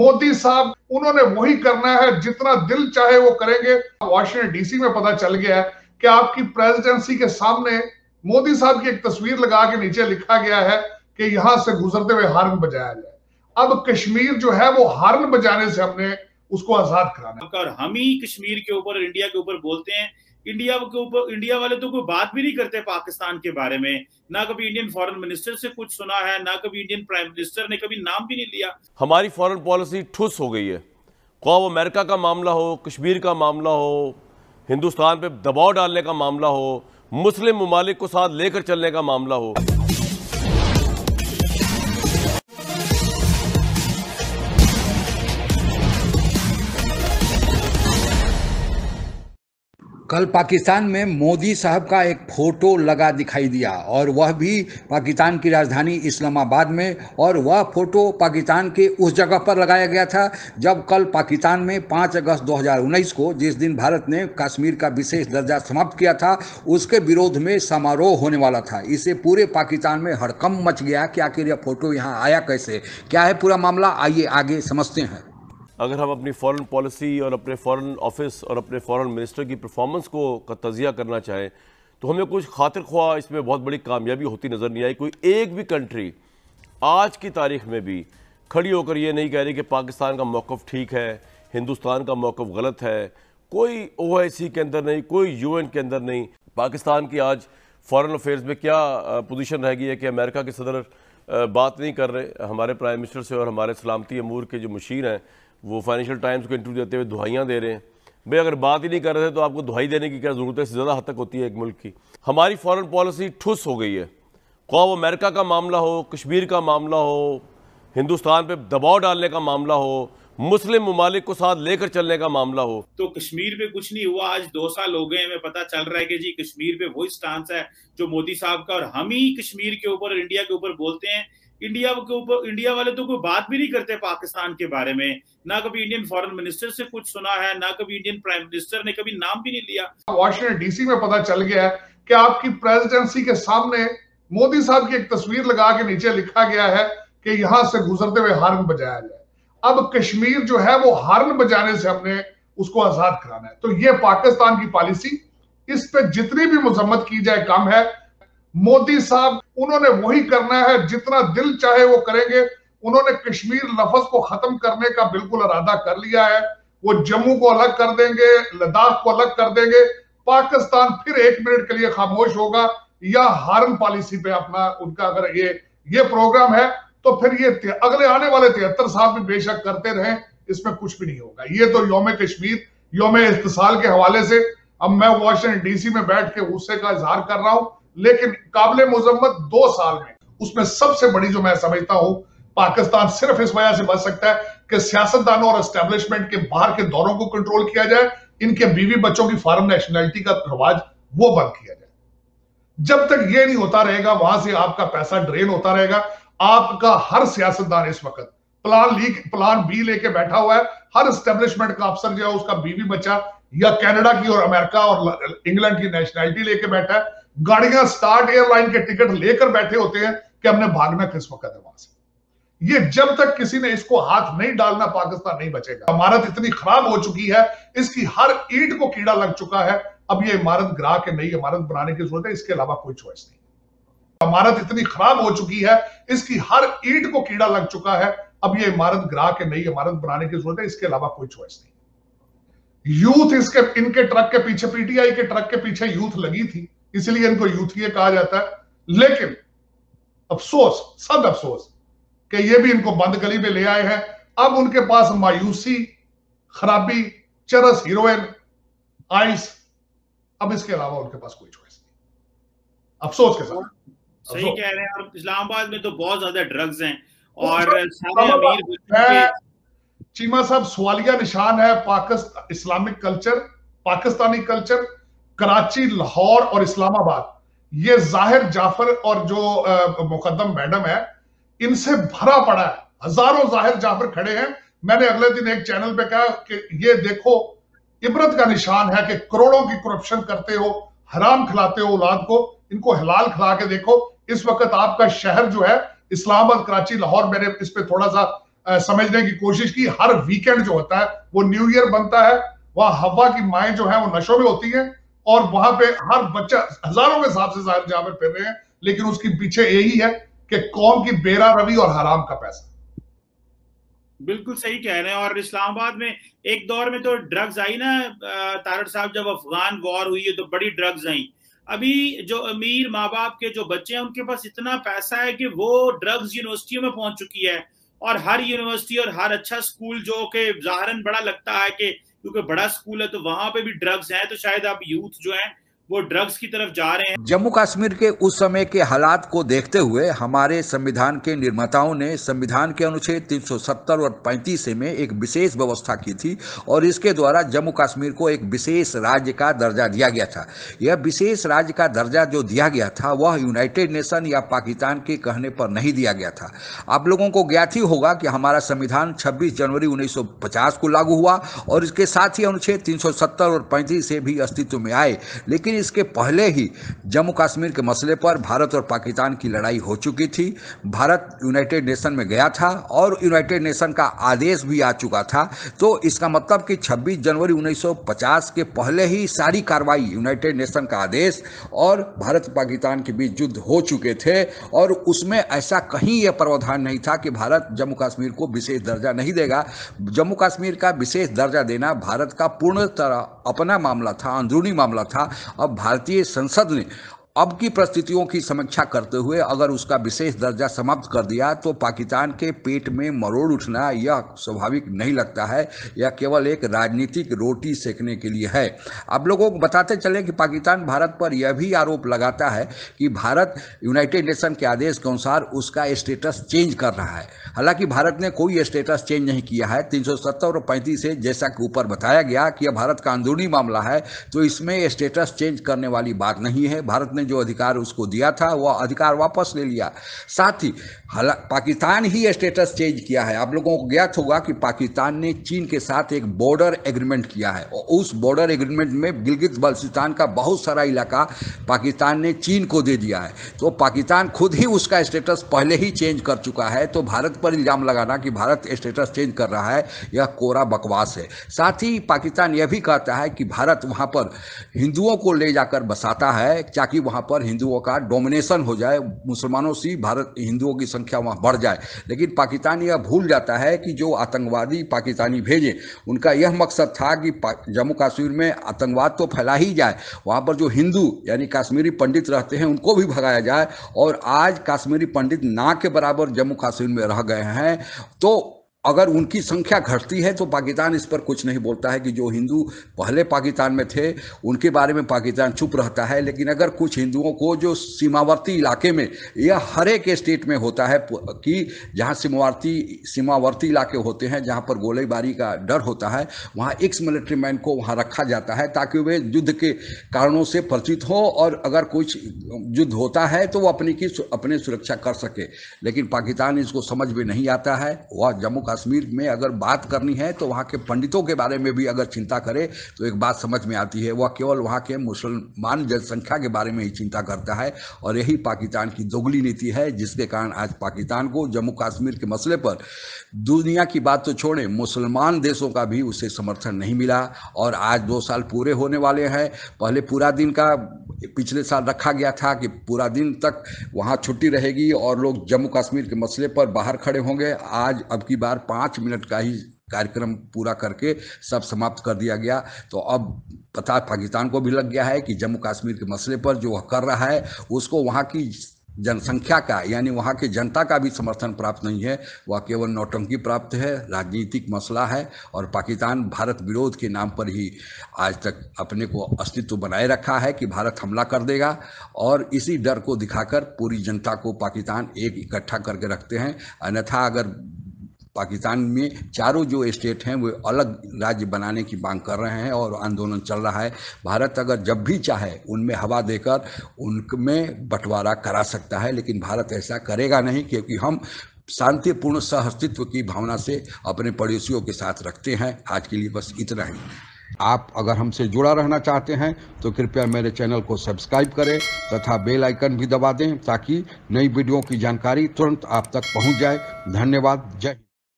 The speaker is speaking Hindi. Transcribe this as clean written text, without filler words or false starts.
मोदी साहब उन्होंने वही करना है, जितना दिल चाहे वो करेंगे। वाशिंगटन डीसी में पता चल गया है कि आपकी प्रेसिडेंसी के सामने मोदी साहब की एक तस्वीर लगा के नीचे लिखा गया है कि यहां से गुजरते हुए हार्न बजाया जाए। अब कश्मीर जो है वो हार्न बजाने से हमने उसको आजाद कराना है। और हम ही कश्मीर के ऊपर, इंडिया के ऊपर बोलते हैं, इंडिया के ऊपर इंडिया वाले तो कोई बात भी नहीं करते पाकिस्तान के बारे में, ना कभी इंडियन फॉरेन मिनिस्टर से कुछ सुना है, ना कभी इंडियन प्राइम मिनिस्टर ने कभी नाम भी नहीं लिया। हमारी फॉरेन पॉलिसी ठुस हो गई है, ख्वाह अमेरिका का मामला हो, कश्मीर का मामला हो, हिंदुस्तान पे दबाव डालने का मामला हो, मुस्लिम ममालिक को साथ लेकर चलने का मामला हो। कल पाकिस्तान में मोदी साहब का एक फोटो लगा दिखाई दिया और वह भी पाकिस्तान की राजधानी इस्लामाबाद में, और वह फोटो पाकिस्तान के उस जगह पर लगाया गया था जब कल पाकिस्तान में 5 अगस्त 2019 को, जिस दिन भारत ने कश्मीर का विशेष दर्जा समाप्त किया था, उसके विरोध में समारोह होने वाला था। इससे पूरे पाकिस्तान में हड़कंप मच गया कि आखिर यह फोटो यहाँ आया कैसे, क्या है पूरा मामला, आइए आगे समझते हैं। अगर हम अपनी फॉरेन पॉलिसी और अपने फॉरेन ऑफिस और अपने फॉरेन मिनिस्टर की परफॉर्मेंस को तजिया करना चाहें तो हमें कुछ खातिर ख्वाह इसमें बहुत बड़ी कामयाबी होती नज़र नहीं आई। कोई एक भी कंट्री आज की तारीख में भी खड़ी होकर ये नहीं कह रही कि पाकिस्तान का मौक़िफ़ ठीक है, हिंदुस्तान का मौक़िफ़ गलत है। कोई OIC के अंदर नहीं, कोई UN के अंदर नहीं। पाकिस्तान की आज फॉरेन अफेयर्स में क्या पोजीशन रह गई है कि अमेरिका के सदर बात नहीं कर रहे हमारे प्राइम मिनिस्टर से, और हमारे सलामती अमूर के जो मुशीर हैं वो फाइनेंशियल टाइम्स को इंटरव्यू देते हुए दुहाइयाँ दे रहे हैं। भाई अगर बात ही नहीं कर रहे थे तो आपको दुहाई देने की क्या ज़रूरत है? इससे ज़्यादा हद तक होती है एक मुल्क की। हमारी फॉरेन पॉलिसी ठुस हो गई है, ख्वाह अमेरिका का मामला हो, कश्मीर का मामला हो, हिंदुस्तान पे दबाव डालने का मामला हो, मुस्लिम ममालिक को साथ लेकर चलने का मामला हो। तो कश्मीर पे कुछ नहीं हुआ, आज 2 साल हो गए हमें पता चल रहा है कि जी कश्मीर पे वही स्टांस है जो मोदी साहब का, और हम ही कश्मीर के ऊपर, इंडिया के ऊपर बोलते हैं। इंडिया के ऊपर इंडिया वाले तो कोई बात भी नहीं करते पाकिस्तान के बारे में, ना कभी इंडियन फॉरेन मिनिस्टर से कुछ सुना है, ना कभी इंडियन प्राइम मिनिस्टर ने कभी नाम भी नहीं लिया। वाशिंगटन डीसी में पता चल गया है कि आपकी प्रेसिडेंसी के सामने मोदी साहब की एक तस्वीर लगा के नीचे लिखा गया है कि यहां से गुजरते हुए हार्न बजाया जाए। अब कश्मीर जो है वो हार्न बजाने से हमने उसको आजाद कराना है। तो ये पाकिस्तान की पॉलिसी, इस पर जितनी भी मजम्मत की जाए कम है। मोदी साहब उन्होंने वही करना है, जितना दिल चाहे वो करेंगे। उन्होंने कश्मीर लफ्ज को खत्म करने का बिल्कुल इरादा कर लिया है। वो जम्मू को अलग कर देंगे, लद्दाख को अलग कर देंगे। पाकिस्तान फिर 1 मिनट के लिए खामोश होगा या हार्न पॉलिसी पे अपना उनका अगर ये प्रोग्राम है तो फिर ये अगले आने वाले 73 साल में बेशक करते रहें, इसमें कुछ भी नहीं होगा। ये तो योम कश्मीर, योम इस्तिसाल के हवाले से अब मैं वाशिंगटन डीसी में बैठ के गुस्से का इजहार कर रहा हूँ, लेकिन काबिले मुजम्मत 2 साल में, उसमें सबसे बड़ी जो मैं समझता हूं, पाकिस्तान सिर्फ इस वजह से बच सकता है कि सियासतदानों और एस्टेब्लिशमेंट के बाहर के दौरों को कंट्रोल किया जाए, इनके बीवी बच्चों की फॉरेन नेशनैलिटी का रिवाज वो बंद किया जाए। जब तक ये नहीं होता रहेगा, वहां से आपका पैसा ड्रेन होता रहेगा। आपका हर सियासतदान इस वक्त प्लान बी लेके बैठा हुआ है। हर एस्टेब्लिशमेंट का अफसर जो है उसका बीवी बच्चा या कनाडा की और अमेरिका और इंग्लैंड की नेशनैलिटी लेके बैठा है। गाड़ियां स्टार्ट एयरलाइन के टिकट लेकर बैठे होते हैं कि हमने भागना किस वक्त है वहां से। ये जब तक किसी ने इसको हाथ नहीं डालना, पाकिस्तान नहीं बचेगा। इमारत इतनी खराब हो चुकी है, इसकी हर ईंट को कीड़ा लग चुका है। अब ये इमारत गिरा के नई इमारत बनाने की जरूरत है, इसके अलावा कोई चॉइस नहीं। इमारत इतनी खराब हो चुकी है, इसकी हर ईंट को कीड़ा लग चुका है। अब ये इमारत गिरा के नई इमारत बनाने की जरूरत है, इसके अलावा कोई चॉइस नहीं। यूथ इनके ट्रक के पीछे, PTI के ट्रक के पीछे यूथ लगी थी, इसलिए इनको यूथीए कहा जाता है। लेकिन अफसोस, सब अफसोस कि ये भी इनको बंद गली में ले आए हैं। अब उनके पास मायूसी, खराबी, चरस, हीरोइन, आइस, अब इसके अलावा उनके पास कोई चॉइस नहीं। अफसोस के साथ सही कह रहे हैं। और इस्लामाबाद में तो बहुत ज्यादा ड्रग्स हैं और सारे अमीर। चीमा साहब, सवालिया निशान है Pakistan, Islamic culture, Pakistani culture, Karachi, Lahore और इस्लामाबाद। ये जाहिर जाफर और जो मुकद्दम मैडम है, इनसे भरा पड़ा है। हजारों जाहिर जाफर खड़े हैं। मैंने अगले दिन एक चैनल पे कहा कि ये देखो, इबरत का निशान है कि करोड़ों की करप्शन करते हो, हराम खिलाते हो औलाद को, इनको हलाल खिला के देखो। इस वक्त आपका शहर जो है इस्लामाबाद, कराची, लाहौर, मैंने इस पर थोड़ा सा समझने की कोशिश की। हर वीकेंड जो होता है वो न्यू ईयर बनता है, वहां हवा की माएँ जो है वो नशों में होती हैं और वहां पे हर बच्चा हजारों के हिसाब से जहां पर फिर रहे हैं, लेकिन उसके पीछे यही है कि कौम की बेरा रवी और हराम का पैसा। बिल्कुल सही कह रहे हैं। और इस्लामाबाद में एक दौर में तो ड्रग्स आई ना तारड़ साहब, जब अफगान वॉर हुई तो बड़ी ड्रग्स आई। अभी जो अमीर माँ बाप के जो बच्चे हैं उनके पास इतना पैसा है कि वो ड्रग्स यूनिवर्सिटियों में पहुंच चुकी है, और हर यूनिवर्सिटी और हर अच्छा स्कूल जो कि ज़ाहिरन बड़ा लगता है कि क्योंकि बड़ा स्कूल है तो वहां पे भी ड्रग्स हैं, तो शायद आप यूथ जो हैं वो ड्रग्स की तरफ जा रहे हैं। जम्मू कश्मीर के उस समय के हालात को देखते हुए हमारे संविधान के निर्माताओं ने संविधान के अनुच्छेद 370 और 35 में एक विशेष व्यवस्था की थी और इसके द्वारा जम्मू कश्मीर को एक विशेष राज्य का दर्जा दिया गया था। यह विशेष राज्य का दर्जा जो दिया गया था वह यूनाइटेड नेशन या पाकिस्तान के कहने पर नहीं दिया गया था। आप लोगों को ज्ञात ही होगा कि हमारा संविधान 26 जनवरी 1950 को लागू हुआ और इसके साथ ही अनुच्छेद 370 और 35 से भी अस्तित्व में आए, लेकिन इसके पहले ही जम्मू कश्मीर के मसले पर भारत और पाकिस्तान की लड़ाई हो चुकी थी। भारत यूनाइटेड नेशन में गया था और यूनाइटेड नेशन का आदेश भी आ चुका था, तो इसका मतलब कि 26 जनवरी 1950 के पहले ही सारी कार्रवाई यूनाइटेड नेशन का आदेश और भारत पाकिस्तान के बीच युद्ध हो चुके थे और उसमें ऐसा कहीं यह प्रावधान नहीं था कि भारत जम्मू कश्मीर को विशेष दर्जा नहीं देगा। जम्मू कश्मीर का विशेष दर्जा देना भारत का पूर्ण तरह अपना मामला था, अंदरूनी मामला था। अब भारतीय संसद ने अब की परिस्थितियों की समीक्षा करते हुए अगर उसका विशेष दर्जा समाप्त कर दिया तो पाकिस्तान के पेट में मरोड़ उठना यह स्वाभाविक नहीं लगता है, यह केवल एक राजनीतिक रोटी सेकने के लिए है। आप लोगों को बताते चले कि पाकिस्तान भारत पर यह भी आरोप लगाता है कि भारत यूनाइटेड नेशन के आदेश के अनुसार उसका स्टेटस चेंज कर रहा है, हालांकि भारत ने कोई स्टेटस चेंज नहीं किया है। 370 और 35 से जैसा कि ऊपर बताया गया कि यह भारत का अंदरूनी मामला है तो इसमें स्टेटस चेंज करने वाली बात नहीं है। भारत ने जो अधिकार उसको दिया था वह अधिकार वापस ले लिया। साथ ही पाकिस्तान ही स्टेटस चेंज किया है। आप लोगों को ज्ञात होगा कि पाकिस्तान ने चीन के साथ एक बॉर्डर एग्रीमेंट किया है और उस बॉर्डर एग्रीमेंट में गिलगित बल्तिस्तान का बहुत सारा इलाका पाकिस्तान ने चीन को दे दिया है, तो पाकिस्तान खुद ही उसका स्टेटस पहले ही चेंज कर चुका है। तो भारत पर इल्जाम लगाना कि भारत स्टेटस चेंज कर रहा है यह कोरा बकवास है। साथ ही पाकिस्तान यह भी कहता है कि भारत वहां पर हिंदुओं को ले जाकर बसाता है ताकि वहाँ पर हिंदुओं का डोमिनेशन हो जाए, मुसलमानों से भारत हिंदुओं की संख्या वहाँ बढ़ जाए। लेकिन पाकिस्तान यह भूल जाता है कि जो आतंकवादी पाकिस्तानी भेजे उनका यह मकसद था कि जम्मू कश्मीर में आतंकवाद तो फैला ही जाए, वहाँ पर जो हिंदू यानी कश्मीरी पंडित रहते हैं उनको भी भगाया जाए। और आज कश्मीरी पंडित ना के बराबर जम्मू कश्मीर में रह गए हैं, तो अगर उनकी संख्या घटती है तो पाकिस्तान इस पर कुछ नहीं बोलता है कि जो हिंदू पहले पाकिस्तान में थे उनके बारे में पाकिस्तान चुप रहता है। लेकिन अगर कुछ हिंदुओं को जो सीमावर्ती इलाके में, यह हर एक स्टेट में होता है कि जहां सीमावर्ती इलाके होते हैं जहां पर गोलीबारी का डर होता है वहां एक्स मिलिट्री मैन को वहां रखा जाता है ताकि वे युद्ध के कारणों से परिचित हों और अगर कुछ युद्ध होता है तो वह अपनी सुरक्षा कर सके। लेकिन पाकिस्तान इसको समझ में नहीं आता है। वह जम्मू कश्मीर में अगर बात करनी है तो वहाँ के पंडितों के बारे में भी अगर चिंता करे तो एक बात समझ में आती है, वह केवल वहाँ के मुसलमान जनसंख्या के बारे में ही चिंता करता है। और यही पाकिस्तान की दोगली नीति है जिसके कारण आज पाकिस्तान को जम्मू कश्मीर के मसले पर दुनिया की बात तो छोड़ें, मुसलमान देशों का भी उसे समर्थन नहीं मिला। और आज 2 साल पूरे होने वाले हैं। पहले पूरा दिन का पिछले साल रखा गया था कि पूरा दिन तक वहाँ छुट्टी रहेगी और लोग जम्मू कश्मीर के मसले पर बाहर खड़े होंगे। आज अब की बार 5 मिनट का ही कार्यक्रम पूरा करके सब समाप्त कर दिया गया। तो अब पता पाकिस्तान को भी लग गया है कि जम्मू कश्मीर के मसले पर जो वह कर रहा है उसको वहाँ की जनसंख्या का यानी वहाँ के जनता का भी समर्थन प्राप्त नहीं है, वह केवल नौटंकी प्राप्त है, राजनीतिक मसला है। और पाकिस्तान भारत विरोध के नाम पर ही आज तक अपने को अस्तित्व बनाए रखा है कि भारत हमला कर देगा और इसी डर को दिखाकर पूरी जनता को पाकिस्तान एक इकट्ठा करके रखते हैं। अन्यथा अगर पाकिस्तान में चारों जो स्टेट हैं वो अलग राज्य बनाने की मांग कर रहे हैं और आंदोलन चल रहा है। भारत अगर जब भी चाहे उनमें हवा देकर उनमें बंटवारा करा सकता है, लेकिन भारत ऐसा करेगा नहीं क्योंकि हम शांतिपूर्ण सहअस्तित्व की भावना से अपने पड़ोसियों के साथ रखते हैं। आज के लिए बस इतना ही। आप अगर हमसे जुड़ा रहना चाहते हैं तो कृपया मेरे चैनल को सब्सक्राइब करें तथा बेल आइकन भी दबा दें ताकि नई वीडियो की जानकारी तुरंत आप तक पहुंच जाए। धन्यवाद। जय हिंद।